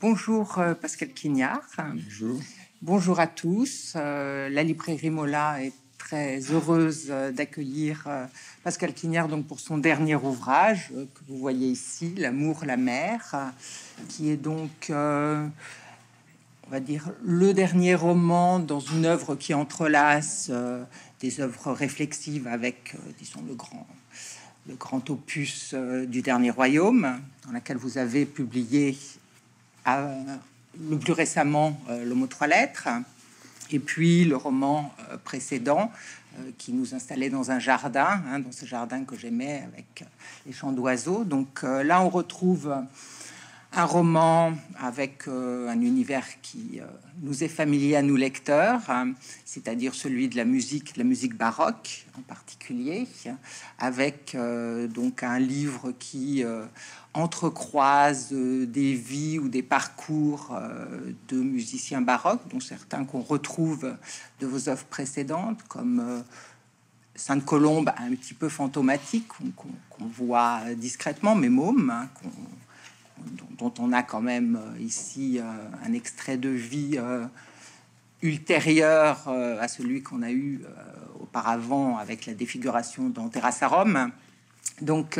Bonjour Pascal Quignard. Bonjour. Bonjour à tous. La librairie Mola est très heureuse d'accueillir Pascal Quignard donc pour son dernier ouvrage que vous voyez ici, L'amour, la mer, qui est donc, on va dire, le dernier roman dans une œuvre qui entrelace des œuvres réflexives avec, disons, le grand opus du Dernier Royaume, dans laquelle vous avez publié le plus récemment le mot trois lettres, et puis le roman précédent qui nous installait dans un jardin, dans ce jardin que j'aimais avec les chants d'oiseaux. Donc là, on retrouve un roman avec un univers qui nous est familier à nous lecteurs, c'est-à-dire celui de la musique baroque en particulier, avec donc un livre qui entrecroise des vies ou des parcours de musiciens baroques, dont certains qu'on retrouve de vos œuvres précédentes, comme Sainte-Colombe, un petit peu fantomatique, qu'on voit discrètement, mais môme, dont on a quand même ici un extrait de vie ultérieur à celui qu'on a eu auparavant avec la défiguration dans Terrasse à Rome. Donc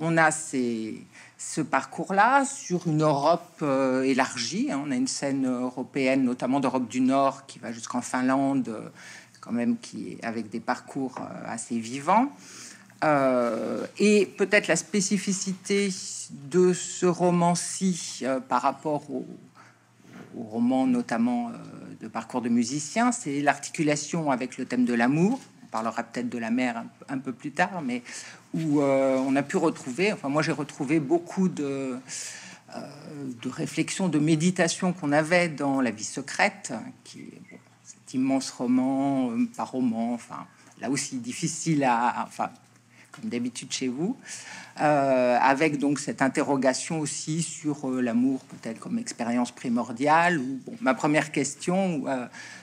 on a ce parcours-là sur une Europe élargie. On a une scène européenne, notamment d'Europe du Nord, qui va jusqu'en Finlande, quand même, qui est avec des parcours assez vivants. Et peut-être la spécificité de ce roman-ci par rapport au roman notamment de parcours de musicien, c'est l'articulation avec le thème de l'amour. On parlera peut-être de la mer un peu plus tard, mais où on a pu retrouver, enfin moi j'ai retrouvé beaucoup de réflexions, de méditations qu'on avait dans La vie secrète, qui est bon, cet immense roman par roman, enfin là aussi difficile à... Enfin, comme d'habitude chez vous, avec donc cette interrogation aussi sur l'amour peut-être comme expérience primordiale. Ou, bon, ma première question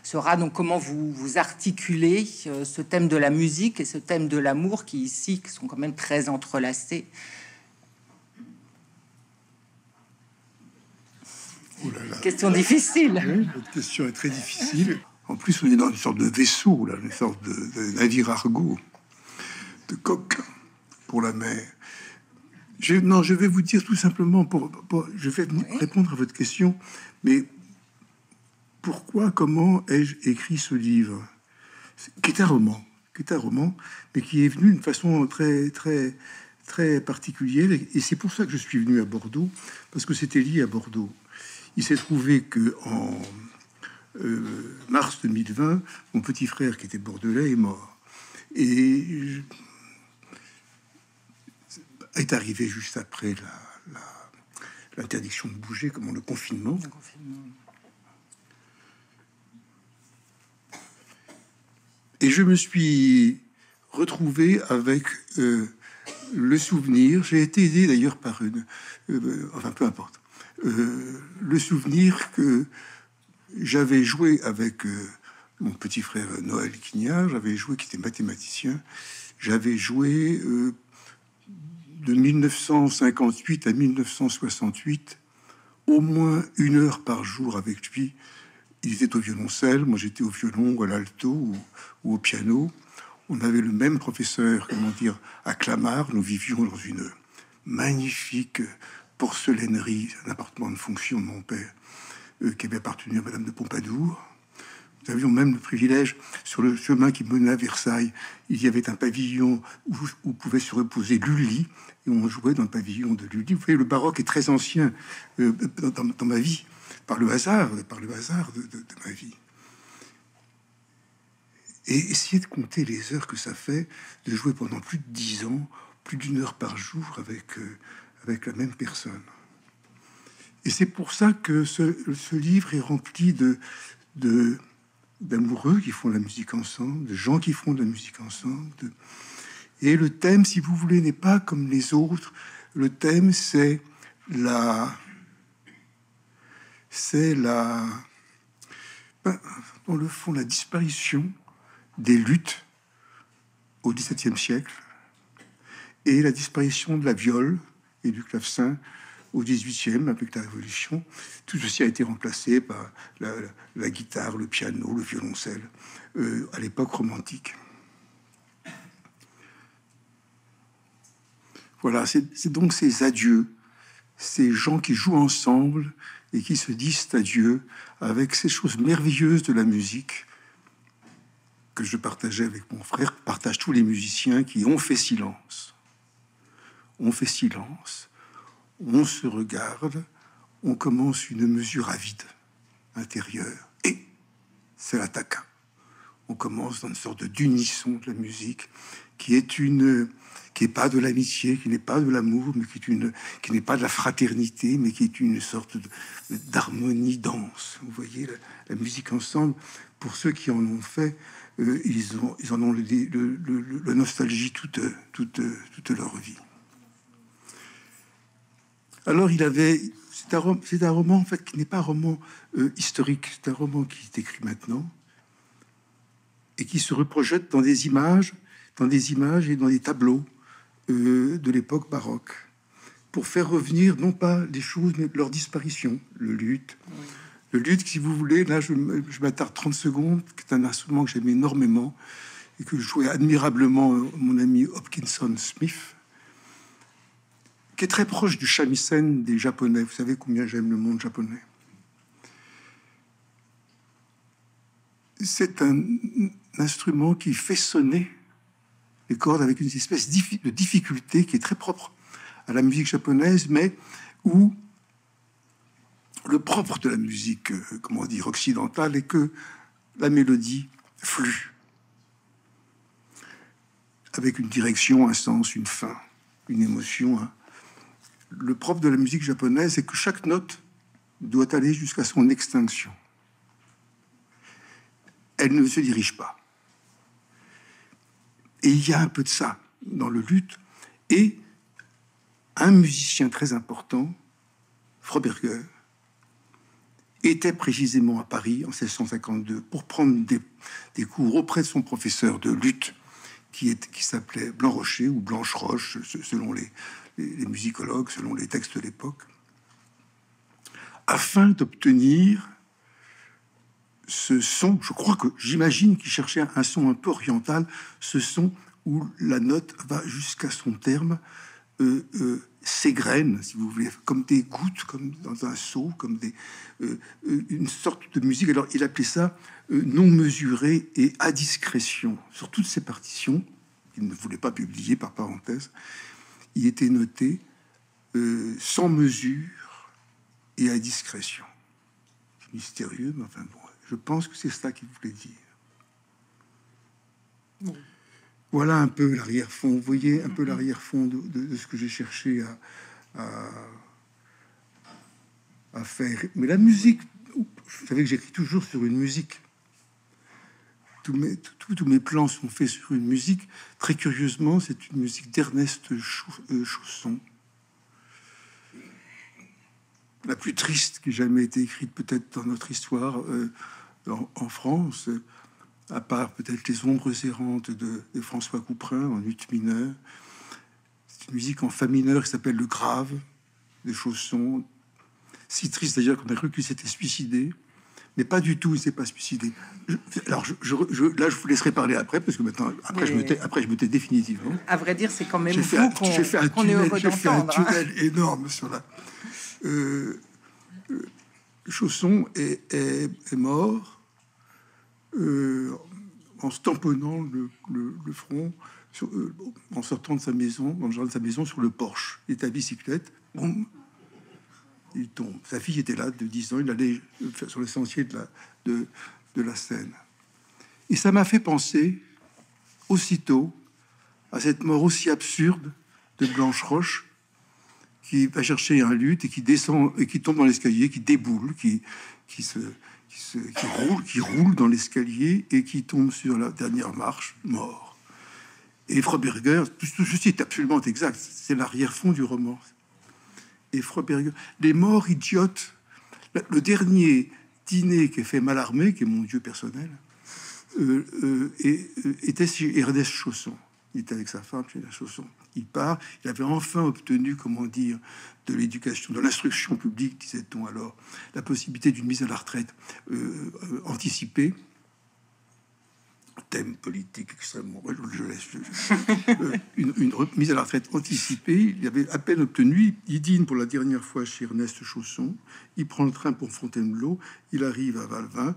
sera donc comment vous articulez ce thème de la musique et ce thème de l'amour qui ici sont quand même très entrelacés. Oh là là. Question difficile. Oui, votre question est très difficile. En plus, on est dans une sorte de vaisseau, là, une sorte de navire Argo. De coq pour la mer. Non, je vais vous dire tout simplement, je vais répondre à votre question, mais pourquoi, comment ai-je écrit ce livre, qui est un roman, mais qui est venu d'une façon très, très, très particulière, et c'est pour ça que je suis venu à Bordeaux, parce que c'était lié à Bordeaux. Il s'est trouvé que en mars 2020, mon petit frère, qui était bordelais, est mort. Et est arrivé juste après l'interdiction de bouger, comme le confinement. Et je me suis retrouvé avec le souvenir, j'ai été aidé d'ailleurs par une... enfin, peu importe. Le souvenir que j'avais joué avec mon petit frère Noël Quignard, j'avais joué, qui était mathématicien, j'avais joué... de 1958 à 1968, au moins 1 heure par jour avec lui. Il était au violoncelle, moi j'étais au violon, ou à l'alto ou au piano. On avait le même professeur, comment dire, à Clamart. Nous vivions dans une magnifique porcelainerie, un appartement de fonction de mon père, qui avait appartenu à Madame de Pompadour. Nous avions même le privilège, sur le chemin qui menait à Versailles, il y avait un pavillon où pouvait se reposer Lully, et on jouait dans le pavillon de Lully. Vous voyez, le baroque est très ancien dans ma vie, par le hasard de ma vie. Et essayer de compter les heures que ça fait de jouer pendant plus de 10 ans, plus d'1 heure par jour avec la même personne. Et c'est pour ça que ce livre est rempli d'amoureux qui font la musique ensemble, de gens qui font de la musique ensemble. Et le thème, si vous voulez, n'est pas comme les autres. Le thème, c'est dans le fond, la disparition des luttes au XVIIe siècle et la disparition de la viole et du clavecin au 18e, avec la Révolution, tout ceci a été remplacé par la guitare, le piano, le violoncelle, à l'époque romantique. Voilà, c'est donc ces adieux, ces gens qui jouent ensemble et qui se disent adieu avec ces choses merveilleuses de la musique que je partageais avec mon frère, partage tous les musiciens qui ont fait silence. On fait silence, on se regarde, on commence une mesure à vide intérieure et c'est l'attaque. On commence dans une sorte d'unisson de la musique qui n'est pas de l'amitié, qui n'est pas de l'amour, mais qui n'est pas de la fraternité, mais qui est une sorte d'harmonie dense. Vous voyez la musique ensemble. Pour ceux qui en ont fait, ils en ont la nostalgie toute leur vie. Alors c'est un roman en fait qui n'est pas un roman historique, c'est un roman qui est écrit maintenant et qui se reprojette dans des images. Dans des images et dans des tableaux de l'époque baroque, pour faire revenir non pas les choses, mais leur disparition. Le luth, oui. Le luth, si vous voulez, là je m'attarde 30 secondes, qui est un instrument que j'aime énormément et que jouait admirablement mon ami Hopkinson Smith, qui est très proche du shamisen des Japonais. Vous savez combien j'aime le monde japonais. C'est un instrument qui fait sonner les cordes avec une espèce de difficulté qui est très propre à la musique japonaise, mais où le propre de la musique, comment dire, occidentale, est que la mélodie flue avec une direction, un sens, une fin, une émotion. Le propre de la musique japonaise est que chaque note doit aller jusqu'à son extinction. Elle ne se dirige pas. Et il y a un peu de ça dans le luth. Et un musicien très important, Froberger, était précisément à Paris en 1652 pour prendre des cours auprès de son professeur de luth, qui s'appelait Blancrocher ou Blanche-Roche, selon les musicologues, selon les textes de l'époque, afin d'obtenir ce son, j'imagine qu'il cherchait un son un peu oriental, ce son où la note va jusqu'à son terme, s'égrène, si vous voulez, comme des gouttes, comme dans un seau, comme une sorte de musique. Alors il appelait ça non mesuré et à discrétion. Sur toutes ces partitions, il ne voulait pas publier par parenthèse, il était noté sans mesure et à discrétion. C'est mystérieux, mais enfin bon. Je pense que c'est ça qu'il voulait dire. Oui. Voilà un peu l'arrière-fond. Vous voyez un peu l'arrière-fond de ce que j'ai cherché à faire. Mais la musique, vous savez que j'écris toujours sur une musique. Tous mes plans sont faits sur une musique. Très curieusement, c'est une musique d'Ernest Chausson. La plus triste qui ait jamais été écrite peut-être dans notre histoire, en France, à part peut-être les ombres errantes de François Couperin en ut mineur. C'est une musique en fa mineur qui s'appelle le grave de Chausson. Si triste d'ailleurs qu'on a cru qu'il s'était suicidé, mais pas du tout, il s'est pas suicidé. Là, je vous laisserai parler après, parce que maintenant, je me tais définitivement. À vrai dire, c'est quand même qu'on est heureux d'entendre. J'ai fait un tunnel énorme sur la... Chausson est mort en se tamponnant le front en sortant de sa maison, dans le jardin de sa maison, sur le porche. Il est à bicyclette, boum, il tombe. Sa fille était là de 10 ans, il allait sur le sentier de la Seine. Et ça m'a fait penser aussitôt à cette mort aussi absurde de Blancroche, qui va chercher un luth et qui descend et qui tombe dans l'escalier, qui déboule, qui roule dans l'escalier et qui tombe sur la dernière marche, mort. Et Froberger, tout ceci est absolument exact, c'est l'arrière-fond du roman. Et Froberger, les morts idiotes, le dernier dîner qui est fait Mallarmé, qui est mon dieu personnel, était Ernest Chausson. Il était avec sa femme, chez la Chausson. Il part. Il avait enfin obtenu, comment dire, de l'éducation, de l'instruction publique, disait-on alors, la possibilité d'une mise à la retraite anticipée. Thème politique extrêmement... une remise à la retraite anticipée. Il avait à peine obtenu. Il dîne pour la dernière fois chez Ernest Chausson. Il prend le train pour Fontainebleau. Il arrive à Valvin,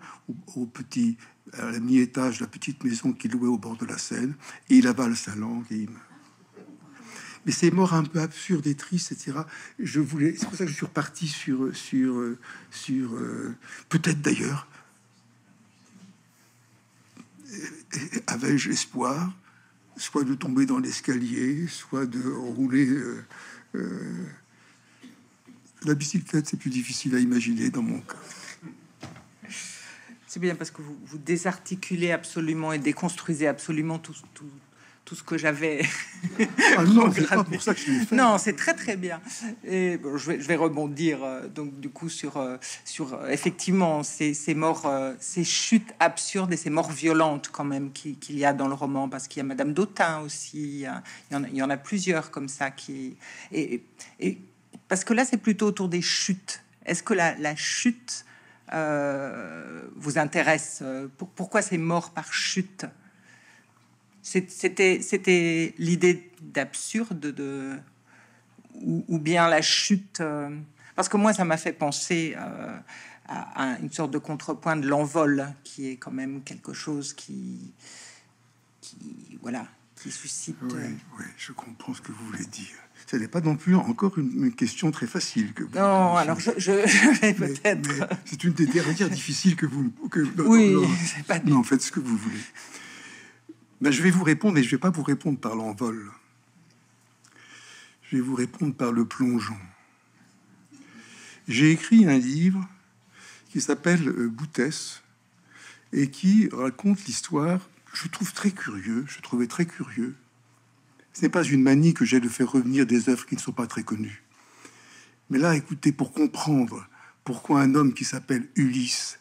à la mi-étage de la petite maison qu'il louait au bord de la Seine. Et il avale sa langue et il meurt. Mais c'est mort un peu absurde et triste, etc. C'est pour ça que je suis reparti sur peut-être d'ailleurs... Avais-je espoir, soit de tomber dans l'escalier, soit de rouler. La bicyclette, c'est plus difficile à imaginer dans mon cas. C'est bien parce que vous désarticulez absolument et déconstruisez absolument tout ce que j'avais. Ah non, c'est pas pour ça que je l'ai fait. Non, c'est très très bien. Et bon, je vais rebondir donc du coup sur effectivement ces morts, ces chutes absurdes et ces morts violentes quand même qu'il y a dans le roman, parce qu'il y a Madame d'Autun aussi, il y en a plusieurs comme ça qui et parce que là c'est plutôt autour des chutes. Est-ce que la chute vous intéresse? Pourquoi ces morts par chute? C'était l'idée d'absurde ou bien la chute, parce que moi ça m'a fait penser à une sorte de contrepoint de l'envol qui est quand même quelque chose qui suscite. Oui, je comprends ce que vous voulez dire. Ce n'est pas non plus encore une question très facile que vous... Non, alors je vais peut-être. C'est une des dernières difficiles que vous... Oui, c'est pas... Non, faites ce que vous voulez. Ben, je vais vous répondre, mais je ne vais pas vous répondre par l'envol. Je vais vous répondre par le plongeon. J'ai écrit un livre qui s'appelle Boutès et qui raconte l'histoire. Je trouvais très curieux. Ce n'est pas une manie que j'ai de faire revenir des œuvres qui ne sont pas très connues. Mais là, écoutez, pour comprendre pourquoi un homme qui s'appelle Ulysse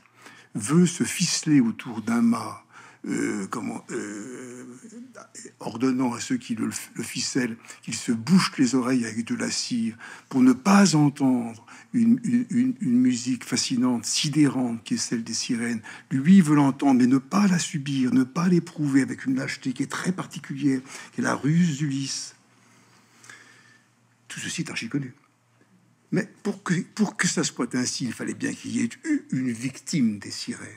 veut se ficeler autour d'un mât, ordonnant à ceux qui le ficellent qu'ils se bouchent les oreilles avec de la cire pour ne pas entendre une musique fascinante, sidérante, qui est celle des sirènes. Lui veut l'entendre, mais ne pas la subir, ne pas l'éprouver, avec une lâcheté qui est très particulière, qui est la ruse d'Ulysse. Tout ceci est archi connu. Mais pour que ça soit ainsi, il fallait bien qu'il y ait eu une victime des sirènes.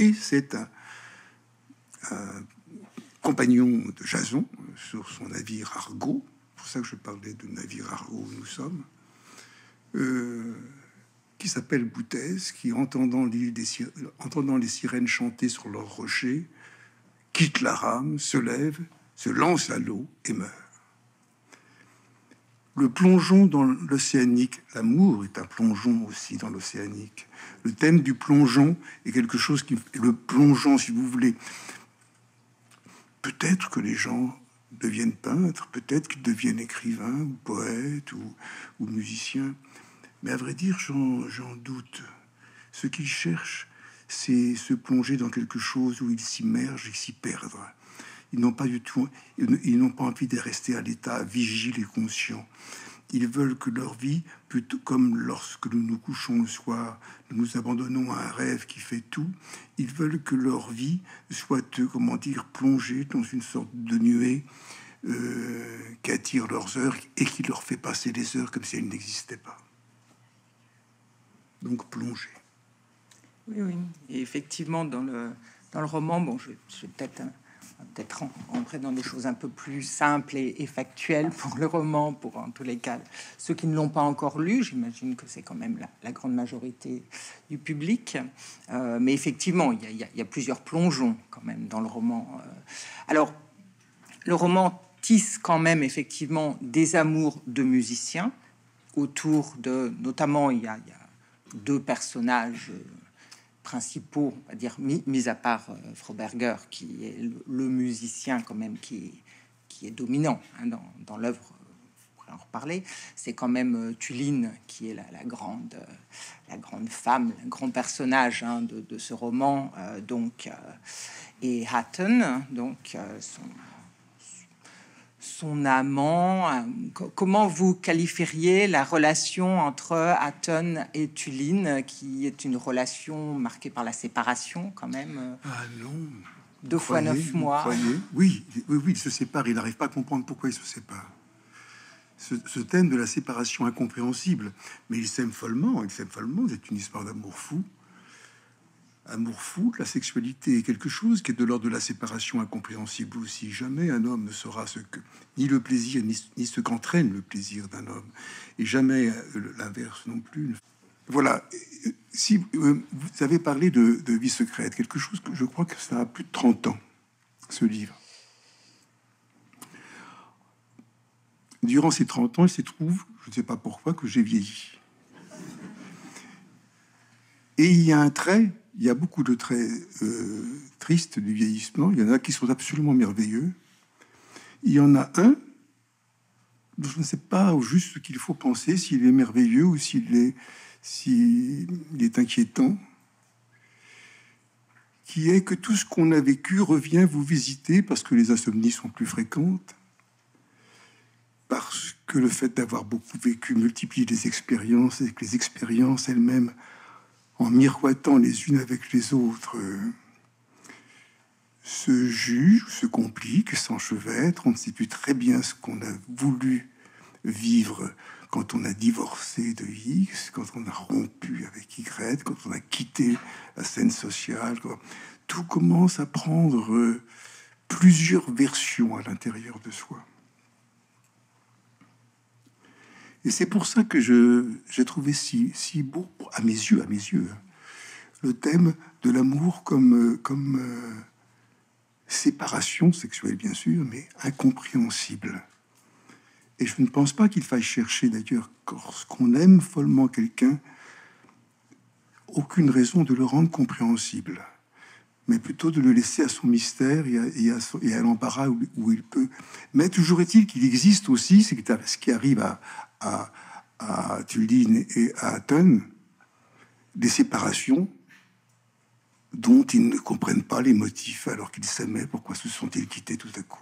Et c'est un compagnon de Jason sur son navire Argo, c'est pour ça que je parlais de navire Argo où nous sommes, qui s'appelle Boutès, qui, entendant les sirènes chanter sur leurs rochers, quitte la rame, se lève, se lance à l'eau et meurt. Le plongeon dans l'océanique, l'amour est un plongeon aussi dans l'océanique. Le thème du plongeon est quelque chose qui... Le plongeon, si vous voulez... Peut-être que les gens deviennent peintres, peut-être qu'ils deviennent écrivains ou poètes ou musiciens. Mais à vrai dire, j'en doute. Ce qu'ils cherchent, c'est se plonger dans quelque chose où ils s'immergent et s'y perdent. Ils n'ont pas du tout... Ils n'ont pas envie de rester à l'état vigile et conscient. Ils veulent que leur vie, plutôt comme lorsque nous nous couchons le soir, nous nous abandonnons à un rêve qui fait tout, ils veulent que leur vie soit, comment dire, plongée dans une sorte de nuée qui attire leurs heures et qui leur fait passer les heures comme si elles n'existaient pas. Donc plongée. Oui, oui. Et effectivement, dans le roman, bon, je vais peut-être entrer dans des choses un peu plus simples et factuelles pour le roman, pour en tous les cas ceux qui ne l'ont pas encore lu. J'imagine que c'est quand même la grande majorité du public. Mais effectivement, il y a plusieurs plongeons quand même dans le roman. Alors, le roman tisse quand même effectivement des amours de musiciens autour de... Notamment, il y a deux personnages... principaux, on va dire, mis à part Froberger, qui est le musicien quand même qui est dominant hein, dans l'œuvre, on pourrait en reparler. C'est quand même Tuline qui est la grande femme, le grand personnage hein, de ce roman, et Hatton, donc son son amant. Comment vous qualifieriez la relation entre Hatton et Tuline, qui est une relation marquée par la séparation quand même? Ah non. 2 fois 9 mois. Oui, il se sépare. Il n'arrive pas à comprendre pourquoi il se sépare. Ce thème de la séparation incompréhensible. Mais il s'aime follement. Il s'aime follement. C'est une histoire d'amour fou. Amour fou, la sexualité est quelque chose qui est de l'ordre de la séparation incompréhensible aussi. Jamais un homme ne saura ce que, ni le plaisir, ni ce qu'entraîne le plaisir d'un homme. Et jamais l'inverse non plus. Voilà. Si vous avez parlé de vie secrète, quelque chose que je crois que ça a plus de 30 ans, ce livre. Durant ces 30 ans, il se trouve, je ne sais pas pourquoi, que j'ai vieilli. Et il y a un trait, il y a beaucoup de traits tristes du vieillissement. Il y en a qui sont absolument merveilleux. Il y en a un dont je ne sais pas au juste ce qu'il faut penser, s'il est merveilleux ou s'il est inquiétant, qui est que tout ce qu'on a vécu revient vous visiter parce que les insomnies sont plus fréquentes, parce que le fait d'avoir beaucoup vécu multiplie les expériences et que les expériences elles-mêmes, en miroitant les unes avec les autres, se jugent, se compliquent, s'enchevêtrent. On ne sait plus très bien ce qu'on a voulu vivre quand on a divorcé de X, quand on a rompu avec Y, quand on a quitté la scène sociale. Tout commence à prendre plusieurs versions à l'intérieur de soi. Et c'est pour ça que j'ai trouvé si beau, à mes yeux, le thème de l'amour comme séparation sexuelle, bien sûr, mais incompréhensible. Et je ne pense pas qu'il faille chercher, d'ailleurs, lorsqu'on aime follement quelqu'un, aucune raison de le rendre compréhensible, mais plutôt de le laisser à son mystère et à l'embarras où il peut. Mais toujours est-il qu'il existe aussi, c'est ce qui arrive à Tuline et à Hatton, des séparations dont ils ne comprennent pas les motifs alors qu'ils s'aimaient. Pourquoi se sont-ils quittés tout à coup?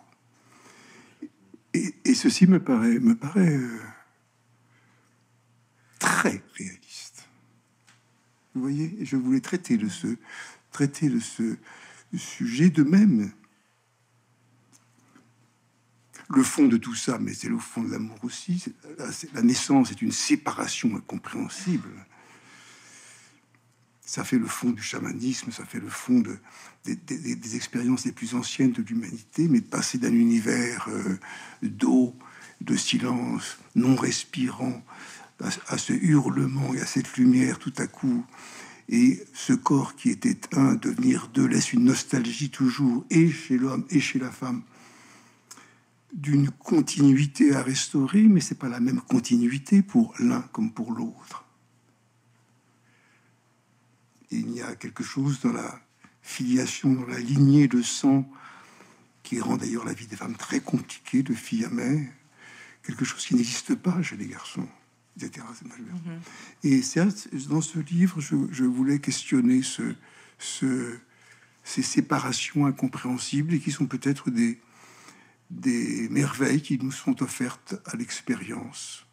Et ceci me paraît très réaliste. Vous voyez, je voulais traiter de ce sujet de même. Le fond de tout ça, mais c'est le fond de l'amour aussi. La naissance est une séparation incompréhensible. Ça fait le fond du chamanisme, ça fait le fond des expériences les plus anciennes de l'humanité, mais de passer d'un univers d'eau, de silence, non respirant, à ce hurlement et à cette lumière tout à coup, et ce corps qui était un, devenir deux, laisse une nostalgie toujours, et chez l'homme et chez la femme, d'une continuité à restaurer, mais c'est pas la même continuité pour l'un comme pour l'autre. Il y a quelque chose dans la filiation, dans la lignée de sang, qui rend d'ailleurs la vie des femmes très compliquée, de fille à mère, quelque chose qui n'existe pas chez les garçons, etc. Et dans ce livre, je voulais questionner ces séparations incompréhensibles et qui sont peut-être des merveilles qui nous sont offertes à l'expérience,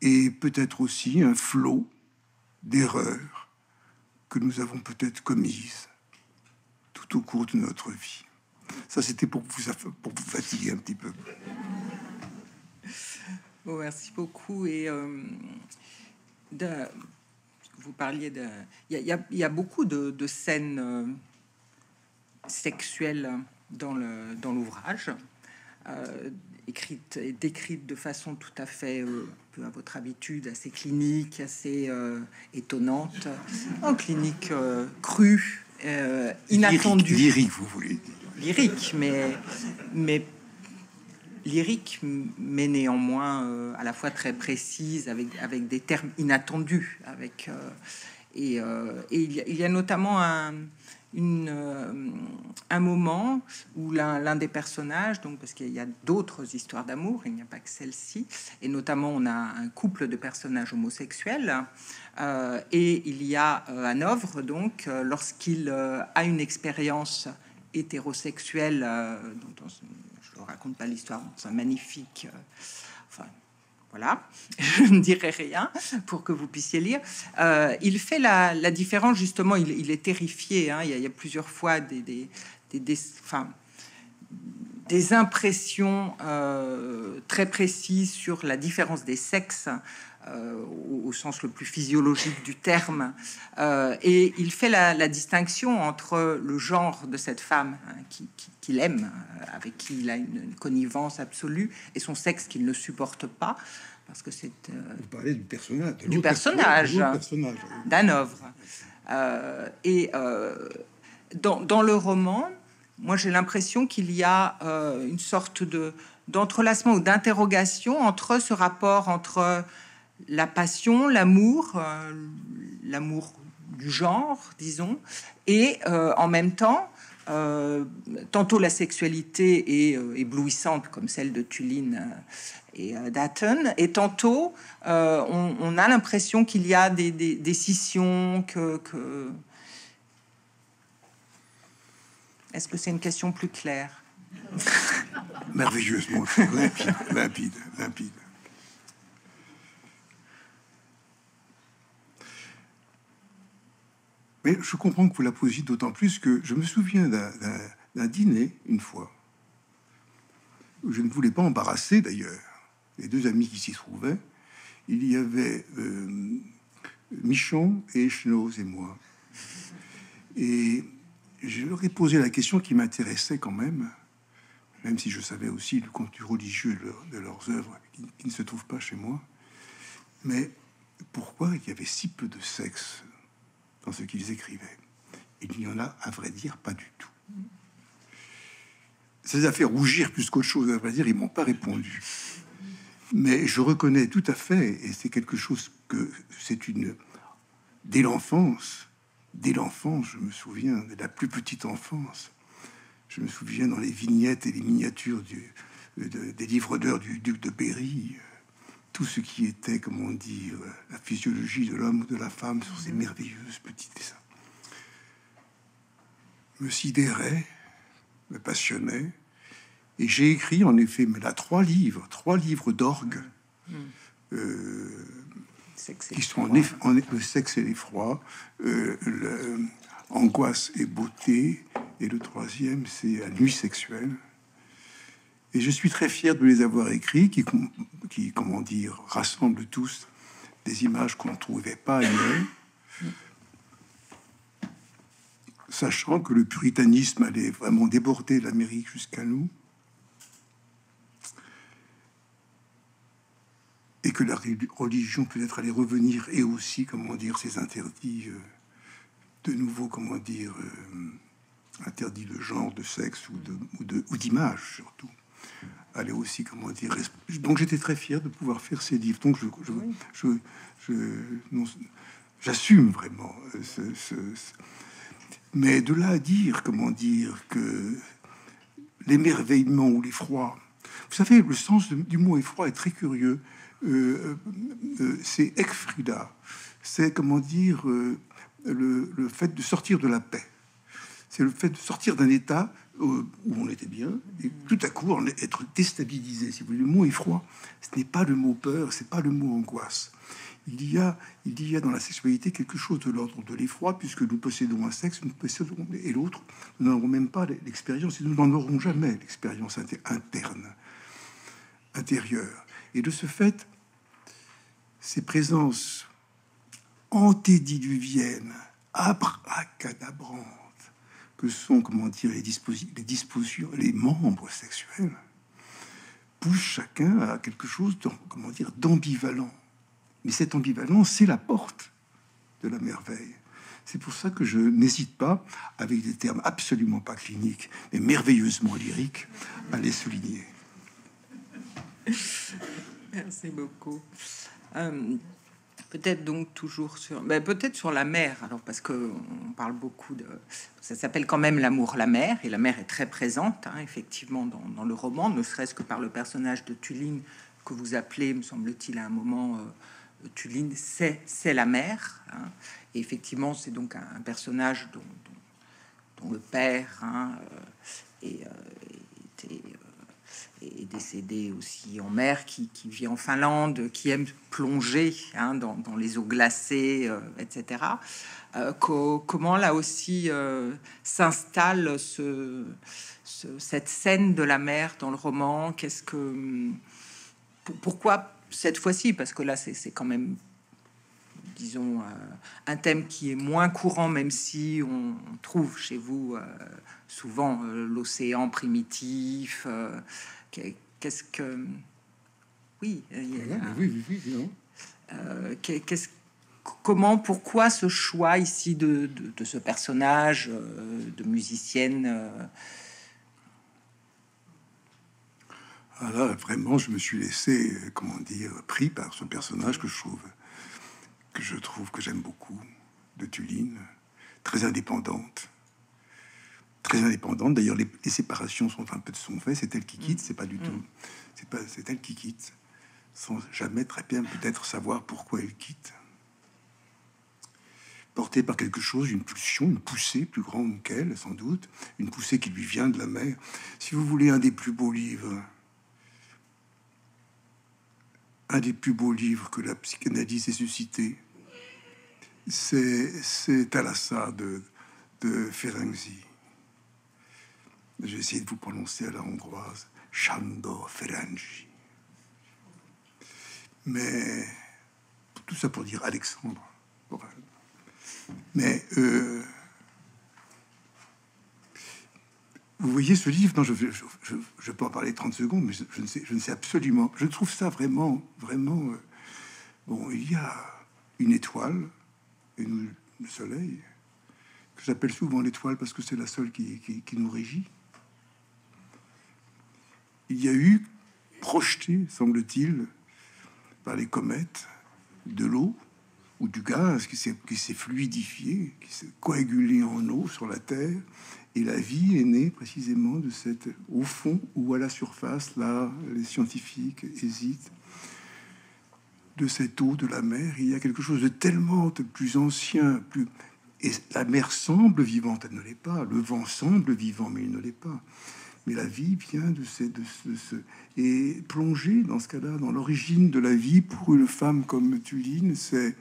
et peut-être aussi un flot d'erreurs que nous avons peut-être commises tout au cours de notre vie. Ça, c'était pour vous fatiguer un petit peu. Bon, merci beaucoup. Et vous parliez de... Il y a beaucoup de scènes sexuelles dans l'ouvrage, écrite et décrite de façon tout à fait, peu à votre habitude, assez clinique, assez étonnante, en clinique crue, inattendue. Lyrique, vous voulez dire. Lyrique, mais néanmoins à la fois très précise, avec des termes inattendus. Et il y a notamment un moment où l'un des personnages, donc parce qu'il y a d'autres histoires d'amour, il n'y a pas que celle-ci, et notamment on a un couple de personnages homosexuels, et il y a Hanovre, donc lorsqu'il a une expérience hétérosexuel, dont je ne raconte pas l'histoire, dans un magnifique... enfin, voilà, je ne dirai rien pour que vous puissiez lire. Il fait la différence, justement, il est terrifié. Hein, il y a plusieurs fois des impressions très précises sur la différence des sexes, au sens le plus physiologique du terme, et il fait la distinction entre le genre de cette femme, hein, qu'il aime, avec qui il a une connivence absolue, et son sexe qu'il ne supporte pas, parce que c'est... Vous parlez du personnage. Du personnage. D'un œuvre. Et dans le roman, moi j'ai l'impression qu'il y a une sorte d'entrelacement ou d'interrogation entre ce rapport entre... la passion, l'amour, l'amour du genre, disons, et en même temps, tantôt la sexualité est éblouissante, comme celle de Tuline et d'Atten, et tantôt, on a l'impression qu'il y a des scissions, que... Est-ce que c'est une question plus claire? Merveilleusement, limpide. Mais je comprends que vous la posiez d'autant plus que je me souviens d'un dîner, une fois, où je ne voulais pas embarrasser, d'ailleurs, les deux amis qui s'y trouvaient. Il y avait Michon et Schnoz et moi. Et je leur ai posé la question qui m'intéressait quand même si je savais aussi le contenu religieux de leurs œuvres, qui ne se trouve pas chez moi. Mais pourquoi il y avait si peu de sexe dans ce qu'ils écrivaient? Il n'y en a, à vrai dire, pas du tout. Ça les a fait rougir plus qu'autre chose, à vrai dire, ils m'ont pas répondu. Mais je reconnais tout à fait, et c'est quelque chose que c'est une... Dès l'enfance, je me souviens, de la plus petite enfance, je me souviens dans les vignettes et les miniatures des livres d'heures du duc de Berry, tout ce qui était, comme on dit, la physiologie de l'homme ou de la femme sur ces merveilleuses petites dessins, me sidérait, me passionnait, et j'ai écrit en effet, mais là, trois livres d'orgue, qui sont en le sexe et l'effroi, angoisse et beauté, et le troisième, c'est la nuit sexuelle. Et je suis très fier de les avoir écrits, qui comment dire, rassemblent tous des images qu'on ne trouvait pas ailleurs, sachant que le puritanisme allait vraiment déborder l'Amérique jusqu'à nous, et que la religion peut-être allait revenir, et aussi, comment dire, ces interdits, de nouveau, comment dire, interdits de genre, de sexe ou d'image surtout. Allez aussi, comment dire. Donc j'étais très fier de pouvoir faire ces livres. Donc j'assume vraiment. Mais de là à dire, comment dire, que l'émerveillement ou l'effroi. Vous savez, le sens du mot effroi est très curieux. C'est ekfrida. C'est, comment dire, le fait de sortir de la paix. C'est le fait de sortir d'un état où on était bien, et tout à coup, on est, être déstabilisé. Si vous voulez, le mot effroi, ce n'est pas le mot peur, c'est pas le mot angoisse. Il y a dans la sexualité quelque chose de l'ordre de l'effroi, puisque nous possédons un sexe, nous possédons et l'autre, nous n'aurons même pas l'expérience, et nous n'en aurons jamais l'expérience intérieure. Et de ce fait, ces présences antédiluviennes, abracadabrantes, que sont, comment dire, les membres sexuels, poussent chacun à quelque chose de, comment dire, d'ambivalent. Mais cette ambivalence, c'est la porte de la merveille. C'est pour ça que je n'hésite pas, avec des termes absolument pas cliniques, mais merveilleusement lyriques, à les souligner. Merci beaucoup. Peut-être donc toujours sur... Ben peut-être sur la mer, alors, parce qu'on parle beaucoup de... Ça s'appelle quand même L'amour, la mer, et la mer est très présente, hein, effectivement, dans le roman, ne serait-ce que par le personnage de Tuline, que vous appelez, me semble-t-il, à un moment... Tuline, c'est la mer. Hein, et effectivement, c'est donc un personnage dont dont le père est décédé aussi en mer, qui vit en Finlande, qui aime plonger dans les eaux glacées, etc. Comment là aussi s'installe cette scène de la mer dans le roman? Qu'est-ce que... Pourquoi cette fois-ci? Parce que là, c'est quand même, disons, un thème qui est moins courant, même si on trouve chez vous souvent l'océan primitif. Qu'est-ce que... Oui, comment, pourquoi ce choix ici de ce personnage de musicienne? Ah là, vraiment, je me suis laissé, comment dire, pris par ce personnage que j'aime beaucoup, de Tuline, très indépendante. Très indépendante. D'ailleurs, les séparations sont un peu de son fait. C'est elle qui quitte, c'est pas du tout. C'est elle qui quitte, sans jamais très bien peut-être savoir pourquoi elle quitte. Portée par quelque chose, une pulsion, une poussée plus grande qu'elle, sans doute. Une poussée qui lui vient de la mer. Si vous voulez, un des plus beaux livres que la psychanalyse ait suscité, c'est Thalassa de Ferenczi. J'ai essayé de vous prononcer à la hongroise, Sándor Ferenczi. Mais tout ça pour dire Alexandre. Mais vous voyez ce livre, non, je peux en parler 30 secondes, mais je ne sais absolument. Je trouve ça vraiment, vraiment. Bon, il y a une étoile, le soleil, que j'appelle souvent l'étoile parce que c'est la seule qui nous régit. Il y a eu projeté, semble-t-il, par les comètes, de l'eau ou du gaz qui s'est fluidifié, qui s'est coagulé en eau sur la Terre. Et la vie est née précisément de cette, au fond ou à la surface, là, les scientifiques hésitent, de cette eau de la mer. Il y a quelque chose de tellement plus ancien, plus... Et la mer semble vivante, elle ne l'est pas. Le vent semble vivant, mais il ne l'est pas. Mais la vie vient et plonger, dans ce cas-là, dans l'origine de la vie, pour une femme comme Tuline, c'est...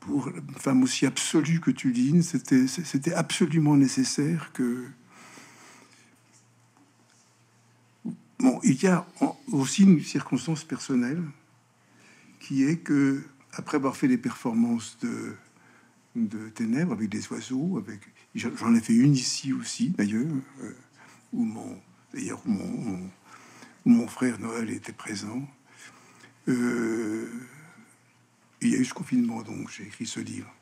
Pour une femme aussi absolue que Tuline, c'était absolument nécessaire que... Bon, il y a aussi une circonstance personnelle qui est que, après avoir fait des performances de ténèbres avec des oiseaux, j'en ai fait une ici aussi, d'ailleurs, où mon frère Noël était présent. Il y a eu ce confinement, donc j'ai écrit ce livre.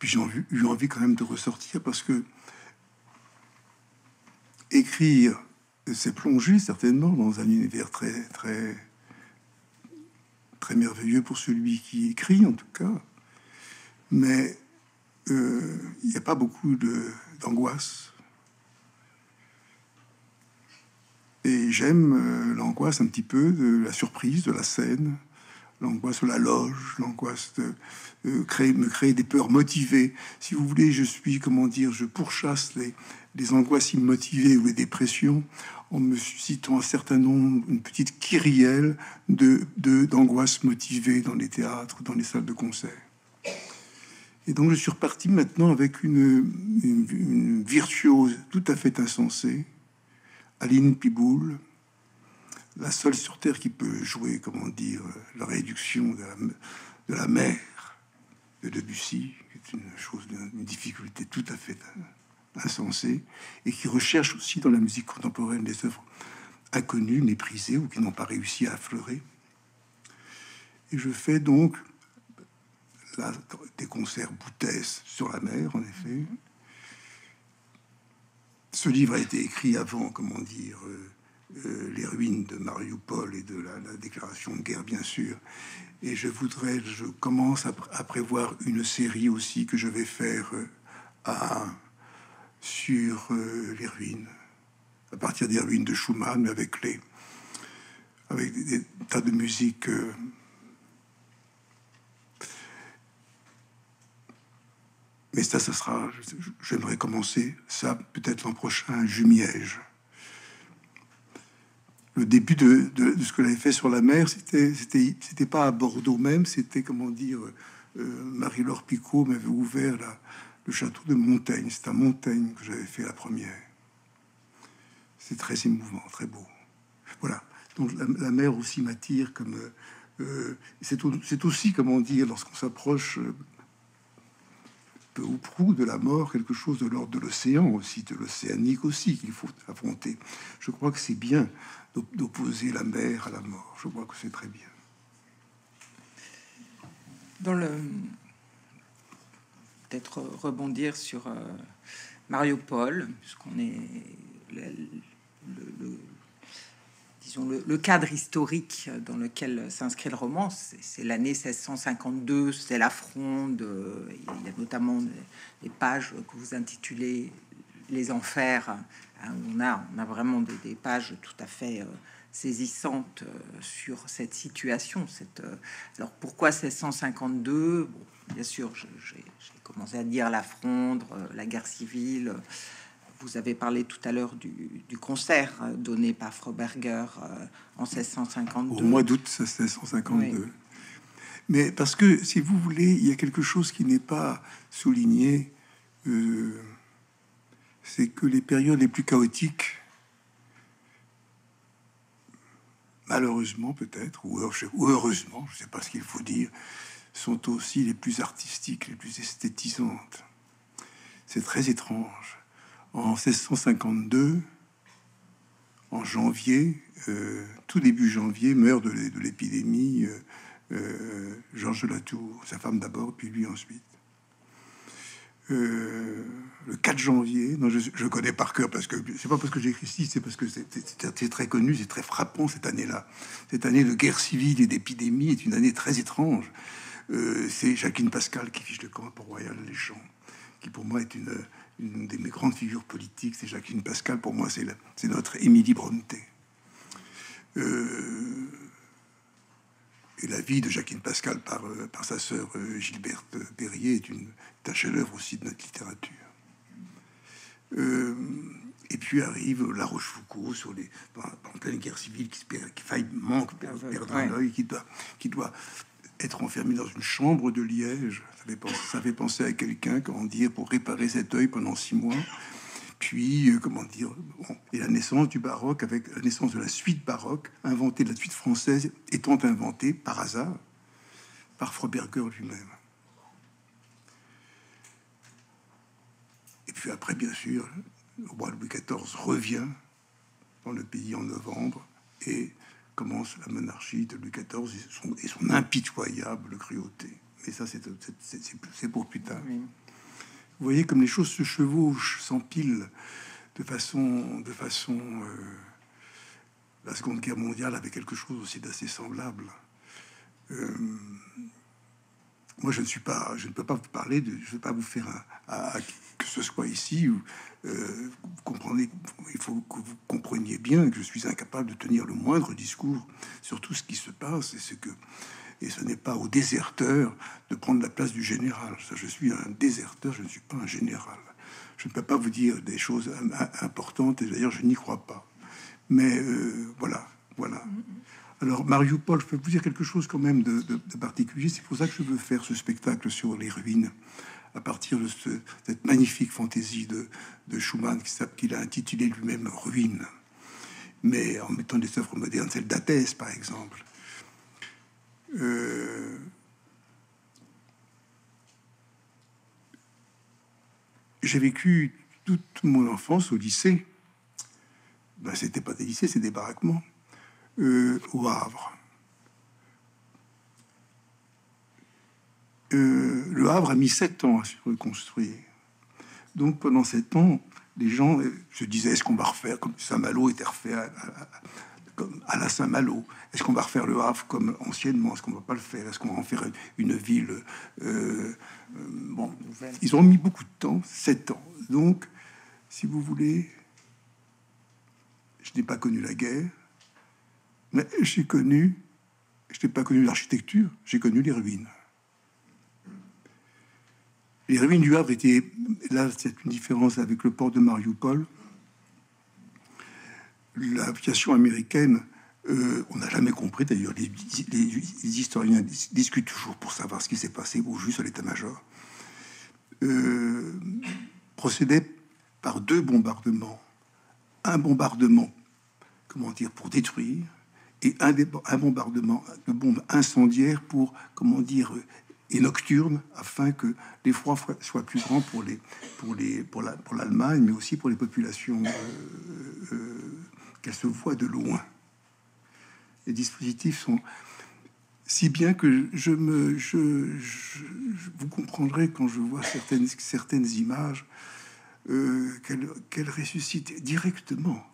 Puis j'ai eu envie quand même de ressortir, parce que écrire, c'est plonger certainement dans un univers très, très, très merveilleux pour celui qui écrit, en tout cas. Mais il n'y a pas beaucoup d'angoisse. Et j'aime l'angoisse un petit peu de la surprise, de la scène. L'angoisse de la loge, l'angoisse de me créer des peurs motivées. Si vous voulez, je suis, comment dire, je pourchasse les angoisses immotivées ou les dépressions en me suscitant un certain nombre, une petite kyrielle d'angoisses motivées dans les théâtres, dans les salles de concert. Et donc je suis reparti maintenant avec une virtuose tout à fait insensée, Aline Piboul, la seule sur Terre qui peut jouer, comment dire, la réduction de la mer de Debussy, qui est une chose d'une difficulté tout à fait insensée, et qui recherche aussi dans la musique contemporaine des œuvres inconnues, méprisées, ou qui n'ont pas réussi à affleurer. Et je fais donc là, des concerts Boutès sur la mer, en effet. Ce livre a été écrit avant, comment dire... les ruines de Mariupol et de la déclaration de guerre, bien sûr. Et je commence à prévoir une série aussi que je vais faire sur les ruines, à partir des ruines de Schumann, mais avec des tas de musique. Mais ça, ça sera... J'aimerais commencer ça peut-être l'an prochain, Jumièges. Le début de ce que j'avais fait sur la mer, c'était pas à Bordeaux même, c'était, comment dire, Marie-Laure Picot m'avait ouvert le château de Montaigne. C'est à Montaigne que j'avais fait la première. C'est très émouvant, très beau. Voilà. Donc la mer aussi m'attire comme... c'est aussi, comment dire, lorsqu'on s'approche... peu ou prou de la mort, quelque chose de l'ordre de l'océan aussi, de l'océanique aussi, qu'il faut affronter. Je crois que c'est bien d'opposer la mer à la mort. Je crois que c'est très bien. Dans le... Peut-être rebondir sur Mariupol, puisqu'on est... Disons, le cadre historique dans lequel s'inscrit le roman, c'est l'année 1652, c'est la Fronde. Il y a notamment des pages que vous intitulez Les Enfers. Hein, on a vraiment des pages tout à fait saisissantes sur cette situation. Alors pourquoi 1652? Bon, bien sûr, j'ai commencé à dire la Fronde, la guerre civile. Vous avez parlé tout à l'heure du concert donné par Froberger en 1652. Au mois d'août 1652. Oui. Mais parce que, si vous voulez, il y a quelque chose qui n'est pas souligné, c'est que les périodes les plus chaotiques, malheureusement peut-être, ou heureusement, je ne sais pas ce qu'il faut dire, sont aussi les plus artistiques, les plus esthétisantes. C'est très étrange. En 1652, en janvier, tout début janvier, meurt de l'épidémie Georges de la Tour, sa femme d'abord, puis lui ensuite. Le 4 janvier, non, je connais par cœur, parce que c'est pas parce que j'écris ici, c'est parce que c'est très connu, c'est très frappant cette année-là. Cette année de guerre civile et d'épidémie est une année très étrange. C'est Jacqueline Pascal qui fiche le camp pour Royal-Légend, qui pour moi est une des mes grandes figures politiques, c'est Jacqueline Pascal. Pour moi, c'est notre Émilie Brontë. Et la vie de Jacqueline Pascal par sa sœur Gilberte Perrier est un chef-d'œuvre aussi de notre littérature. Et puis arrive La Rochefoucauld en pleine guerre civile qui manque perdre un œil, qui doit être enfermé dans une chambre de Liège. Ça fait penser à quelqu'un, comment dire, pour réparer cet œil pendant 6 mois. Puis, comment dire, bon, et la naissance du baroque, avec la naissance de la suite baroque, inventée, de la suite française, étant inventée par hasard par Froberger lui-même. Et puis après, bien sûr, le roi Louis XIV revient dans le pays en novembre et commence la monarchie de Louis XIV et son impitoyable cruauté. Mais ça, c'est pour plus tard. Oui. Vous voyez comme les choses se chevauchent, s'empilent de façon. La Seconde Guerre mondiale avait quelque chose aussi d'assez semblable. Moi, je ne peux pas vous faire que ce soit ici. Vous comprenez, il faut que vous compreniez bien que je suis incapable de tenir le moindre discours sur tout ce qui se passe et ce n'est pas au déserteur de prendre la place du général. Ça, je suis un déserteur, je ne suis pas un général. Je ne peux pas vous dire des choses importantes et d'ailleurs je n'y crois pas. Mais voilà. Alors, Mariupol, je peux vous dire quelque chose quand même de particulier. C'est pour ça que je veux faire ce spectacle sur les ruines, à partir de cette magnifique fantaisie de Schumann qu'il a intitulé lui-même « Ruines », mais en mettant des œuvres modernes, celle d'Athès, par exemple. J'ai vécu toute mon enfance au lycée. Ben, c'était pas des lycées, c'est des baraquements. Au Havre. Le Havre a mis 7 ans à se reconstruire. Donc pendant 7 ans, les gens se disaient, est-ce qu'on va refaire comme Saint-Malo était refait à la Saint-Malo? Est-ce qu'on va refaire le Havre comme anciennement? Est-ce qu'on va pas le faire? Est-ce qu'on va en faire une ville bon, ils ont mis beaucoup de temps, 7 ans. Donc, si vous voulez, je n'ai pas connu la guerre. Mais je n'ai pas connu l'architecture, j'ai connu les ruines. Les ruines du Havre étaient, là c'est une différence avec le port de Mariupol. L'aviation américaine, on n'a jamais compris, d'ailleurs les historiens discutent toujours pour savoir ce qui s'est passé au juste à l'état-major, procédait par deux bombardements. Un bombardement, comment dire, pour détruire, et un bombardement de bombes incendiaires pour, comment dire, et nocturne, afin que l'effroi soit plus grand pour l'Allemagne, mais aussi pour les populations qu'elles se voient de loin. Les dispositifs sont si bien que vous comprendrez quand je vois certaines images qu'elles ressuscitent directement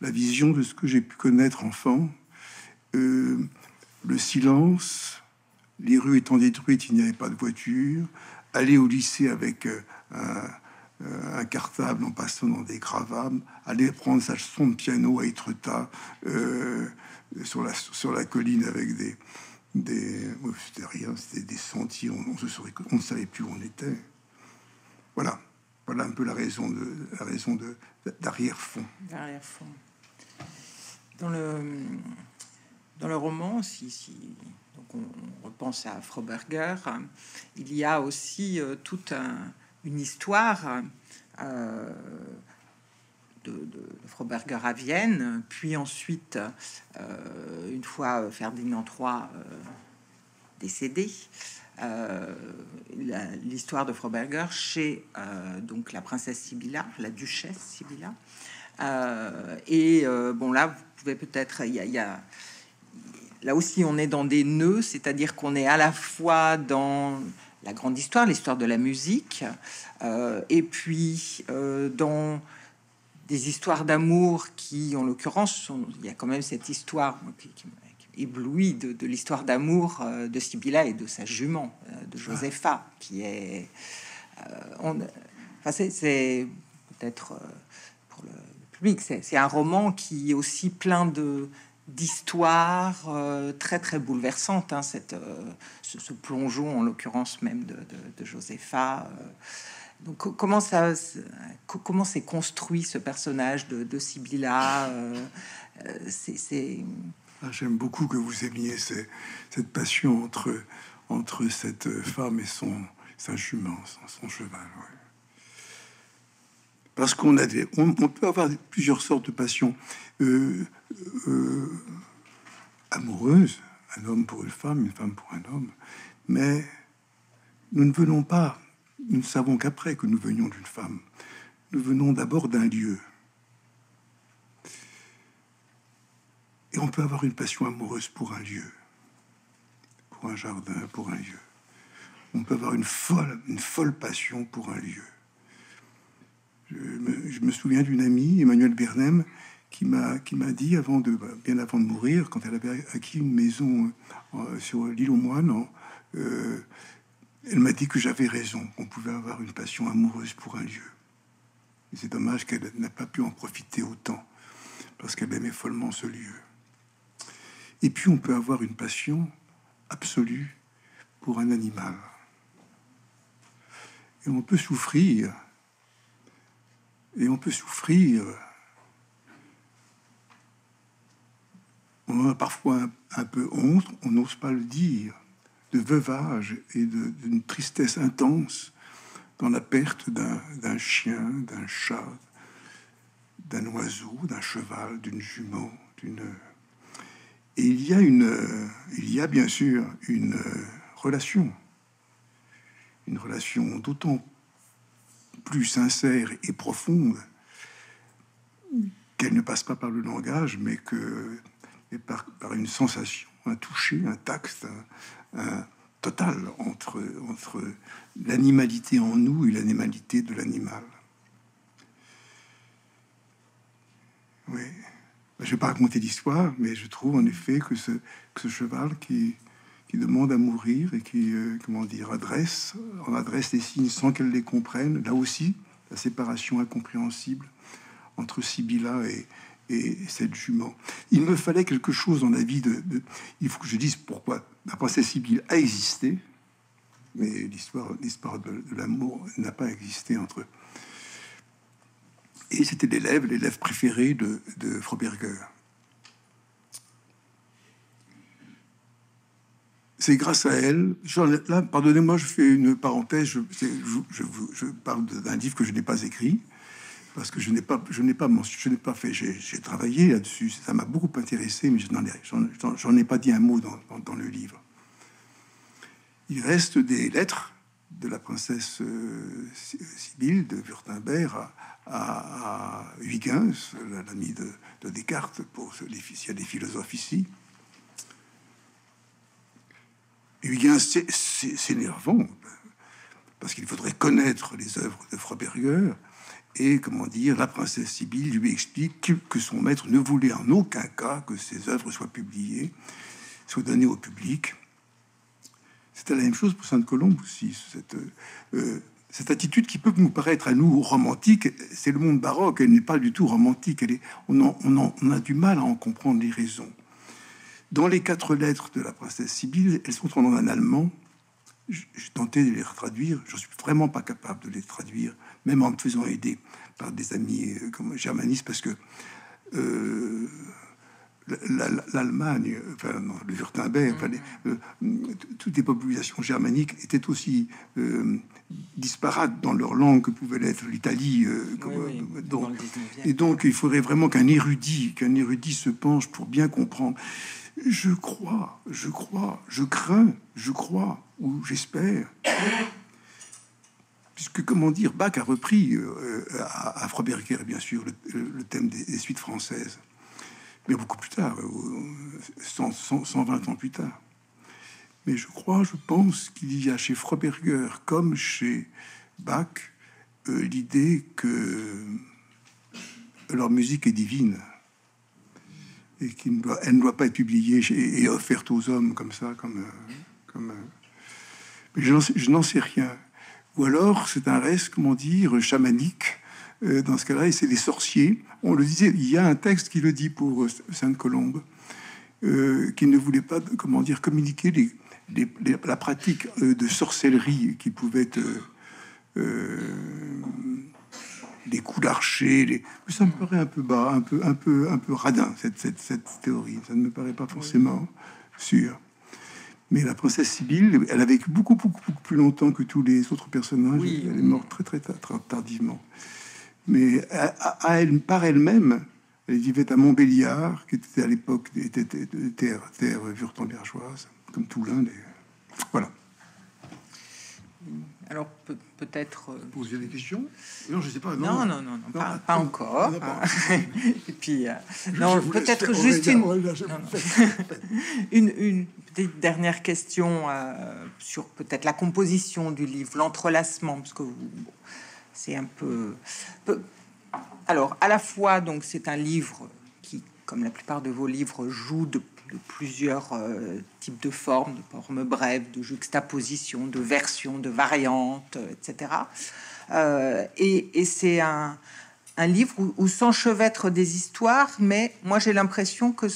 la vision de ce que j'ai pu connaître enfant, le silence. Les rues étant détruites, il n'y avait pas de voiture. Aller au lycée avec un cartable en passant dans des gravats, aller prendre sa leçon de piano à Étretat sur la colline avec c'était rien, c'était des sentiers. On ne savait plus où on était. Voilà un peu la raison d'arrière-fond. D'arrière-fond. Dans le roman, donc on repense à Froberger, il y a aussi toute une histoire de Froberger à Vienne, puis ensuite, une fois Ferdinand III décédé, l'histoire de Froberger chez donc la princesse Sibylle, la duchesse Sibylle. Bon, là, vous pouvez peut-être... Là aussi, on est dans des nœuds, c'est-à-dire qu'on est à la fois dans la grande histoire, l'histoire de la musique, et puis dans des histoires d'amour qui, en l'occurrence, il y a quand même cette histoire qui éblouit de l'histoire d'amour de Sibylle et de sa jument, de Josepha, qui est... c'est peut-être pour le public, c'est un roman qui est aussi plein d'histoire très très bouleversante, hein, ce plongeon en l'occurrence même de Josepha. Donc comment s'est construit ce personnage de Sibylle? J'aime beaucoup que vous aimiez cette passion entre cette femme et sa jument, son cheval. Ouais. Parce qu'on a on peut avoir plusieurs sortes de passions amoureuses, un homme pour une femme pour un homme, mais nous ne venons pas, nous ne savons qu'après que nous venions d'une femme, nous venons d'abord d'un lieu. Et on peut avoir une passion amoureuse pour un lieu, pour un jardin, pour un lieu. On peut avoir une folle passion pour un lieu. Je me souviens d'une amie, Emmanuelle Bernem, qui m'a dit, bien avant de mourir, quand elle avait acquis une maison sur l'île aux Moines, elle m'a dit que j'avais raison, qu'on pouvait avoir une passion amoureuse pour un lieu. Et c'est dommage qu'elle n'a pas pu en profiter autant, parce qu'elle aimait follement ce lieu. Et puis on peut avoir une passion absolue pour un animal. Et on peut souffrir... on en a parfois un peu honte, on n'ose pas le dire, de veuvage et d'une tristesse intense dans la perte d'un chien, d'un chat, d'un oiseau, d'un cheval, d'une jument. Et il y a bien sûr une relation, d'autant plus sincère et profonde, qu'elle ne passe pas par le langage, mais par une sensation, un toucher, un tact, un total entre l'animalité en nous et l'animalité de l'animal. Oui. Je ne vais pas raconter l'histoire, mais je trouve en effet que ce cheval qui demande à mourir et qui, adresse les signes sans qu'elle les comprenne. Là aussi, la séparation incompréhensible entre Sibylla et cette jument. Il me fallait quelque chose dans la vie il faut que je dise pourquoi la princesse Sibylle a existé, mais l'histoire de l'amour n'a pas existé entre eux. Et c'était l'élève préféré de Froberger. C'est grâce à elle. Là, pardonnez-moi, je fais une parenthèse. Je parle d'un livre que je n'ai pas écrit parce que je n'ai pas fait. J'ai travaillé là-dessus. Ça m'a beaucoup intéressé, mais j'en ai pas dit un mot dans le livre. Il reste des lettres de la princesse Sibylle de Württemberg à Huygens, l'ami de Descartes, pour s'il y a des philosophes ici. Huygens, c'est énervant, parce qu'il faudrait connaître les œuvres de Froberger, et, comment dire, la princesse Sibylle lui explique que son maître ne voulait en aucun cas que ses œuvres soient publiées, soient données au public. C'était la même chose pour Sainte-Colombe aussi. Cette attitude qui peut nous paraître à nous romantique, c'est le monde baroque, elle n'est pas du tout romantique, on a du mal à en comprendre les raisons. Dans les 4 lettres de la princesse Sibylle, elles sont en allemand. J'ai tenté de les traduire. Je ne suis vraiment pas capable de les traduire, même en me faisant aider par des amis germanistes, parce que l'Allemagne, enfin, non, le Württemberg, enfin, toutes les populations germaniques étaient aussi disparates dans leur langue que pouvait l'être l'Italie. Et donc, il faudrait vraiment qu'un érudit se penche pour bien comprendre. Je crains, ou j'espère, puisque, comment dire, Bach a repris à Froberger, bien sûr, le thème des suites françaises. Mais beaucoup plus tard, 120 ans plus tard. Mais je pense qu'il y a chez Froberger, comme chez Bach, l'idée que leur musique est divine et qu'elle ne doit pas être publiée et offerte aux hommes comme ça. Mais je n'en sais rien. Ou alors, c'est un reste, comment dire, chamanique. Dans ce cas-là, c'est les sorciers. On le disait, il y a un texte qui le dit pour Sainte-Colombe, qui ne voulait pas, comment dire, communiquer la pratique de sorcellerie qui pouvait être les coups d'archer. Mais ça me paraît un peu bas, un peu radin, cette théorie. Ça ne me paraît pas forcément sûr. Mais la princesse Sibylle, elle a vécu beaucoup plus longtemps que tous les autres personnages. Oui. Elle est morte très tardivement. Mais par elle-même, elle vivait à Montbéliard, qui était à l'époque terre württembergeoise, comme Tuline. Voilà. Alors peut-être. Poser des questions? Non, je ne sais pas. Non, pas encore. Non, pas. Et puis, non, peut-être juste une petite dernière question sur peut-être la composition du livre, l'entrelacement, parce que vous. Bon, c'est un peu... Alors, à la fois, donc, c'est un livre qui, comme la plupart de vos livres, joue de plusieurs types de formes brèves, de juxtapositions, de versions, de variantes, etc. Et c'est un livre où s'enchevêtrent des histoires, mais moi, j'ai l'impression que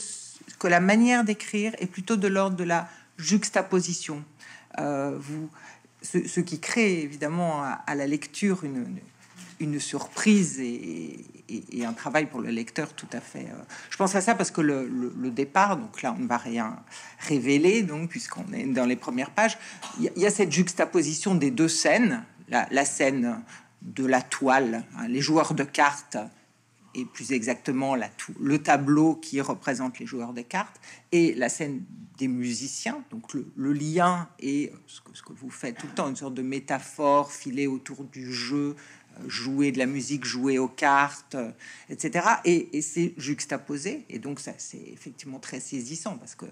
la manière d'écrire est plutôt de l'ordre de la juxtaposition. Ce qui crée évidemment à la lecture une surprise et un travail pour le lecteur tout à fait. Je pense à ça parce que le départ, donc là on ne va rien révéler, donc puisqu'on est dans les premières pages, il y a cette juxtaposition des deux scènes, la scène de la toile, hein, les joueurs de cartes, et plus exactement le tableau qui représente les joueurs de cartes, et la scène des musiciens, donc le lien et ce que vous faites tout le temps, une sorte de métaphore filée autour du jeu, jouer de la musique, jouer aux cartes, etc. Et c'est juxtaposé, et donc ça c'est effectivement très saisissant, parce que...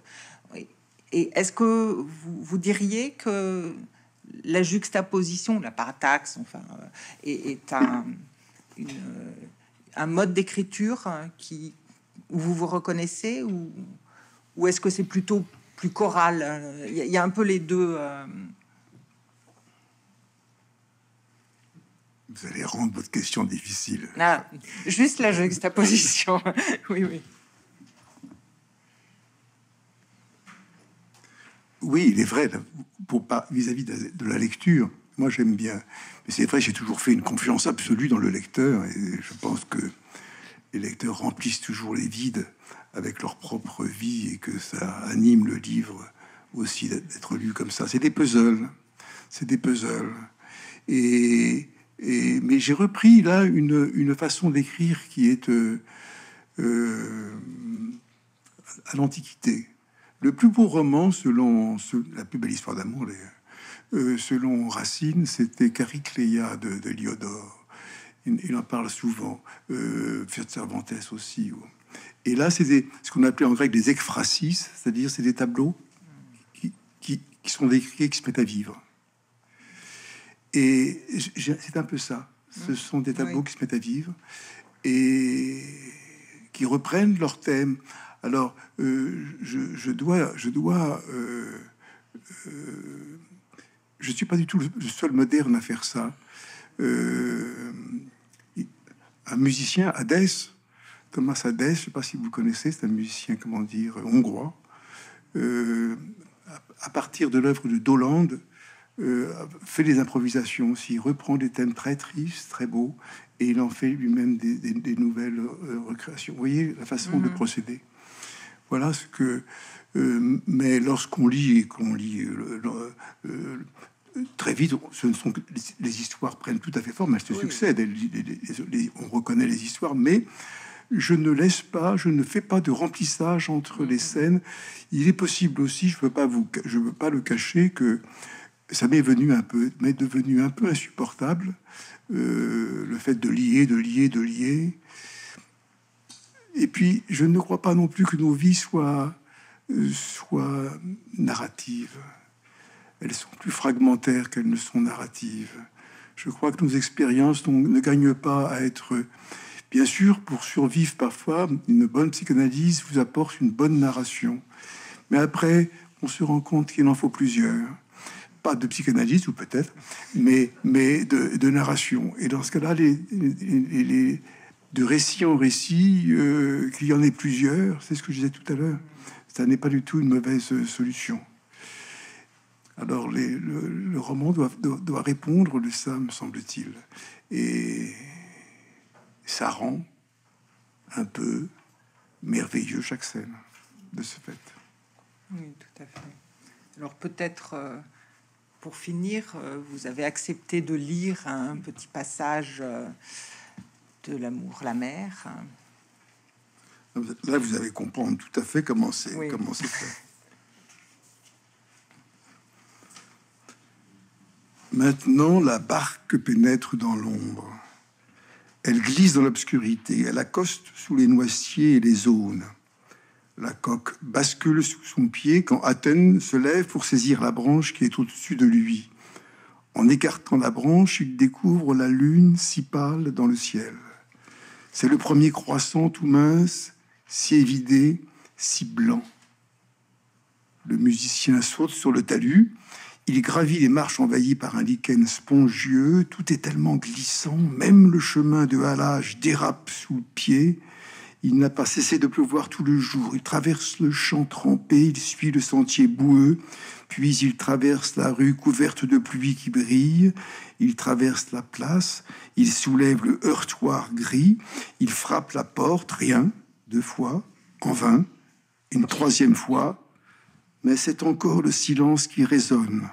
Oui. Et est-ce que vous diriez que la juxtaposition, la parataxe, enfin, est un mode d'écriture où vous vous reconnaissez, ou est-ce que c'est plutôt plus choral? Il y a un peu les deux. Vous allez rendre votre question difficile. Ah, juste la juxtaposition. Oui, oui. oui, il est vrai, vis-à-vis de la lecture, moi j'aime bien. Mais c'est vrai, j'ai toujours fait une confiance absolue dans le lecteur, et je pense que les lecteurs remplissent toujours les vides avec leur propre vie, et que ça anime le livre aussi d'être lu comme ça. C'est des puzzles, c'est des puzzles. Mais j'ai repris là une façon d'écrire qui est à l'Antiquité. Le plus beau roman, selon la plus belle histoire d'amour, selon Racine, c'était Charicléa de Lyodore. Il en parle souvent. Cervantes aussi. Ouais. Et là, c'est ce qu'on appelait en grec des ekphrasis, c'est-à-dire c'est des tableaux qui sont décrits et qui se mettent à vivre. Et c'est un peu ça. Ce sont des tableaux qui se mettent à vivre et qui reprennent leur thème. Alors, je suis pas du tout le seul moderne à faire ça. Un musicien, Hadès, Thomas Hadès, je sais pas si vous le connaissez, c'est un musicien, comment dire, hongrois. À partir de l'œuvre de Doland, fait des improvisations aussi, il reprend des thèmes très tristes, très beaux, et il en fait lui-même des nouvelles recréations. Vous voyez la façon de procéder. Voilà ce que. Mais lorsqu'on lit et qu'on lit très vite, les histoires prennent tout à fait forme, elles se succèdent. On reconnaît les histoires, mais je ne laisse pas, je ne fais pas de remplissage entre les scènes. Il est possible aussi, je ne veux pas le cacher que. Ça m'est devenu un peu insupportable, le fait de lier, de lier, de lier. Et puis, je ne crois pas non plus que nos vies soient narratives. Elles sont plus fragmentaires qu'elles ne sont narratives. Je crois que nos expériences ne gagnent pas à être... Bien sûr, pour survivre parfois, une bonne psychanalyse vous apporte une bonne narration. Mais après, on se rend compte qu'il en faut plusieurs. Pas de psychanalyste, ou peut-être, mais de narration. Et dans ce cas-là, de récit en récit, qu'il y en ait plusieurs, c'est ce que je disais tout à l'heure, ça n'est pas du tout une mauvaise solution. Alors, le roman doit répondre de ça, me semble-t-il. Et ça rend un peu merveilleux chaque scène, de ce fait. Oui, tout à fait. Alors, peut-être... Pour finir, vous avez accepté de lire un petit passage de L'amour, la mer. Là, vous allez comprendre tout à fait comment c'est fait. Maintenant, la barque pénètre dans l'ombre. Elle glisse dans l'obscurité. Elle accoste sous les noisetiers et les aunes. La coque bascule sous son pied quand Athènes se lève pour saisir la branche qui est au-dessus de lui. En écartant la branche, il découvre la lune si pâle dans le ciel. C'est le premier croissant tout mince, si évidé, si blanc. Le musicien saute sur le talus. Il gravit les marches envahies par un lichen spongieux. Tout est tellement glissant, même le chemin de halage dérape sous le pied. Il n'a pas cessé de pleuvoir tout le jour. Il traverse le champ trempé, il suit le sentier boueux, puis il traverse la rue couverte de pluie qui brille, il traverse la place, il soulève le heurtoir gris, il frappe la porte, rien, 2 fois, en vain, une 3e fois, mais c'est encore le silence qui résonne.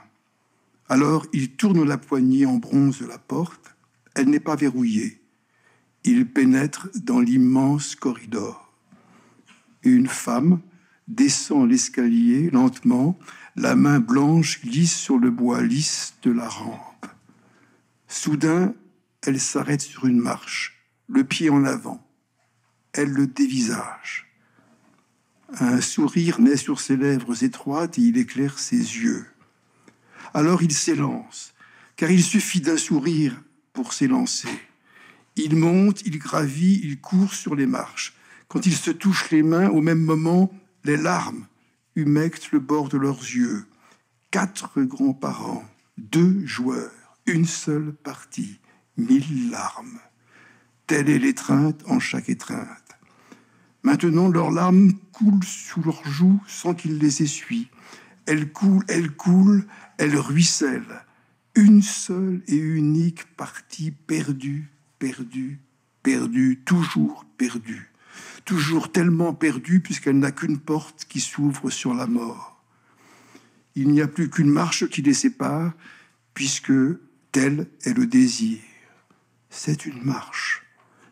Alors il tourne la poignée en bronze de la porte, elle n'est pas verrouillée. Il pénètre dans l'immense corridor. Une femme descend l'escalier lentement, la main blanche glisse sur le bois lisse de la rampe. Soudain, elle s'arrête sur une marche, le pied en avant. Elle le dévisage. Un sourire naît sur ses lèvres étroites et il éclaire ses yeux. Alors il s'élance, car il suffit d'un sourire pour s'élancer. Il monte, il gravit, il court sur les marches. Quand ils se touchent les mains, au même moment, les larmes humectent le bord de leurs yeux. 4 grands-parents, 2 joueurs, une seule partie, 1000 larmes. Telle est l'étreinte en chaque étreinte. Maintenant, leurs larmes coulent sous leurs joues sans qu'ils les essuient. Elle coule, elle coule, elle ruisselle. Une seule et unique partie perdue, perdue, perdue, toujours perdue. Toujours tellement perdue puisqu'elle n'a qu'une porte qui s'ouvre sur la mort. Il n'y a plus qu'une marche qui les sépare puisque tel est le désir. C'est une marche,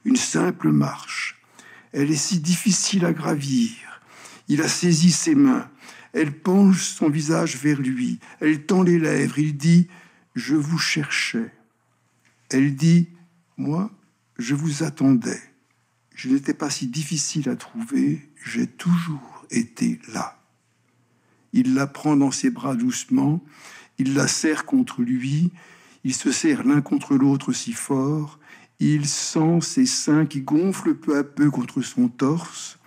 une simple marche. Elle est si difficile à gravir. Il a saisi ses mains. Elle penche son visage vers lui. Elle tend les lèvres. Il dit « Je vous cherchais ». Elle dit « Moi, je vous attendais. Je n'étais pas si difficile à trouver. J'ai toujours été là. » Il la prend dans ses bras doucement. Il la serre contre lui. Ils se serrent l'un contre l'autre si fort. Il sent ses seins qui gonflent peu à peu contre son torse.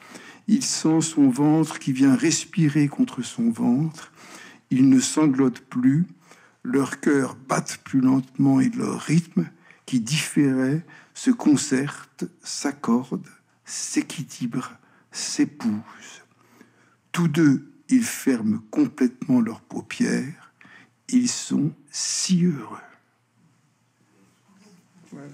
Il sent son ventre qui vient respirer contre son ventre. Ils ne sanglotent plus. Leurs cœurs battent plus lentement et leur rythme, qui différait, se concerte, s'accorde, s'équilibre, s'épouse. Tous deux, ils ferment complètement leurs paupières. Ils sont si heureux. Voilà.